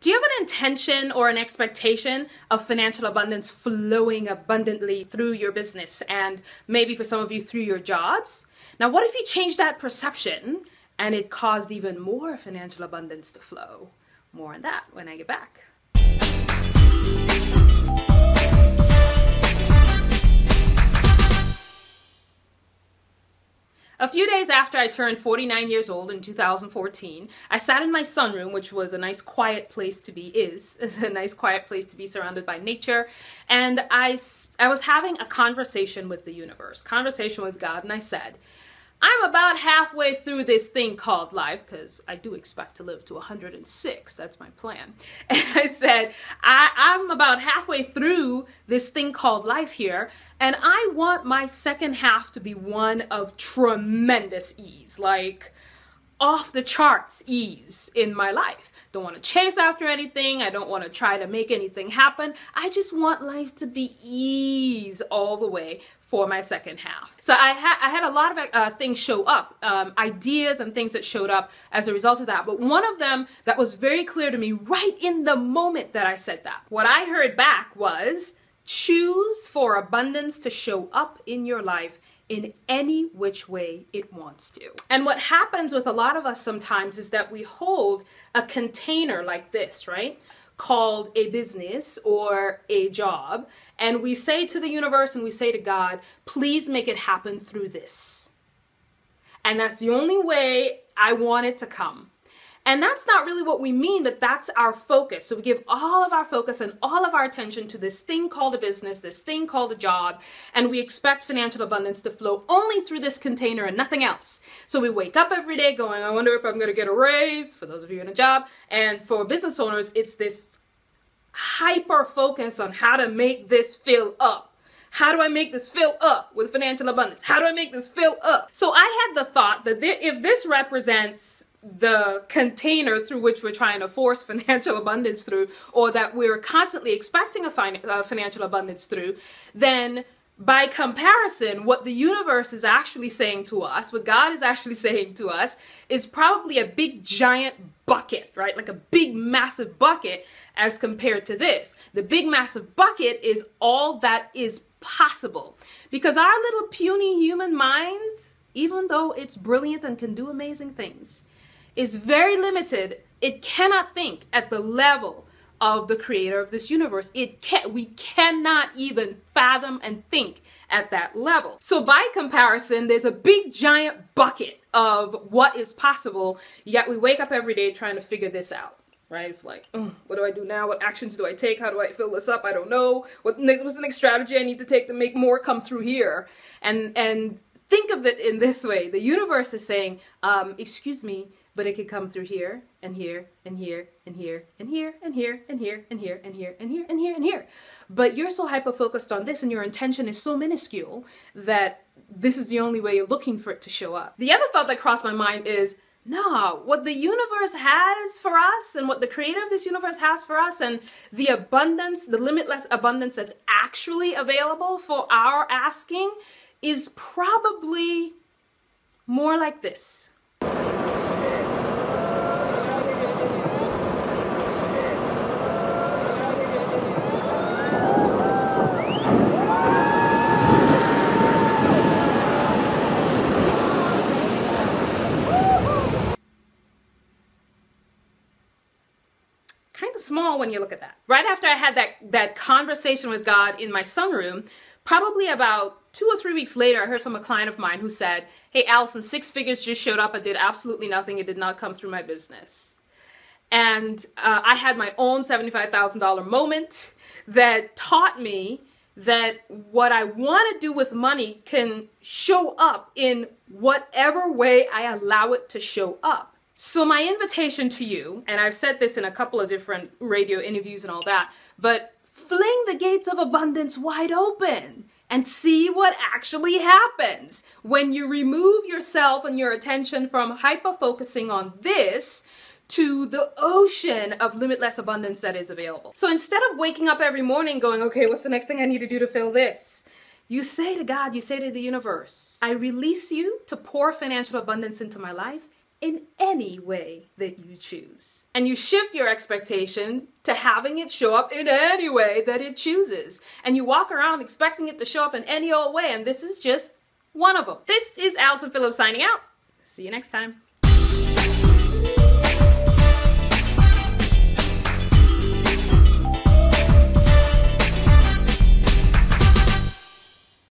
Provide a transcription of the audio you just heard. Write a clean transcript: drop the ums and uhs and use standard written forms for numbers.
Do you have an intention or an expectation of financial abundance flowing abundantly through your business and maybe for some of you through your jobs? Now, what if you change that perception and it caused even more financial abundance to flow? More on that when I get back. A few days after I turned 49 years old in 2014, I sat in my sunroom, which was a nice quiet place to be, is a nice quiet place to be, surrounded by nature, and I was having a conversation with the universe, conversation with God, and I said, I'm about halfway through this thing called life, because I do expect to live to 106, that's my plan. And I said, I'm about halfway through this thing called life here, and I want my second half to be one of tremendous ease, like off the charts ease in my life. Don't want to chase after anything, I don't want to try to make anything happen, I just want life to be ease all the way for my second half. So I had a lot of things show up, ideas and things that showed up as a result of that, but one of them that was very clear to me right in the moment that I said that, what I heard back was, choose for abundance to show up in your life in any which way it wants to. And what happens with a lot of us sometimes is that we hold a container like this, right? Called a business or a job, and we say to the universe and we say to God, please make it happen through this. And that's the only way I want it to come. And that's not really what we mean, but that's our focus. So we give all of our focus and all of our attention to this thing called a business, this thing called a job, and we expect financial abundance to flow only through this container and nothing else. So we wake up every day going, I wonder if I'm going to get a raise, for those of you in a job, and for business owners, it's this hyper focus on how to make this fill up. How do I make this fill up with financial abundance? How do I make this fill up? So I had the thought that if this represents the container through which we're trying to force financial abundance through, or that we're constantly expecting a financial abundance through, then by comparison, what the universe is actually saying to us, what God is actually saying to us, is probably a big giant bucket, right? Like a big massive bucket as compared to this. The big massive bucket is all that is possible. Because our little puny human minds, even though it's brilliant and can do amazing things, is very limited. It cannot think at the level of the creator of this universe. We cannot even fathom and think at that level. So by comparison, there's a big giant bucket of what is possible, yet we wake up every day trying to figure this out, right? It's like, what do I do now? What actions do I take? How do I fill this up? I don't know. What's the next strategy I need to take to make more come through here? And think of it in this way. The universe is saying, excuse me, but it could come through here, and here, and here, and here, and here, and here, and here, and here, and here, and here, and here, and here. But you're so hyper-focused on this and your intention is so minuscule that this is the only way you're looking for it to show up. The other thought that crossed my mind is, no, what the universe has for us and what the creator of this universe has for us and the abundance, the limitless abundance that's actually available for our asking is probably more like this. Small when you look at that. Right after I had that conversation with God in my sunroom, probably about 2 or 3 weeks later, I heard from a client of mine who said, hey, Allison, 6 figures just showed up. I did absolutely nothing. It did not come through my business. And I had my own $75,000 moment that taught me that what I want to do with money can show up in whatever way I allow it to show up. So my invitation to you, and I've said this in a couple of different radio interviews and all that, but fling the gates of abundance wide open and see what actually happens when you remove yourself and your attention from hyper-focusing on this to the ocean of limitless abundance that is available. So instead of waking up every morning going, okay, what's the next thing I need to do to fill this? You say to God, you say to the universe, I release you to pour financial abundance into my life in any way that you choose. And you shift your expectation to having it show up in any way that it chooses. And you walk around expecting it to show up in any old way, and this is just one of them. This is Allison Phillips signing out. See you next time.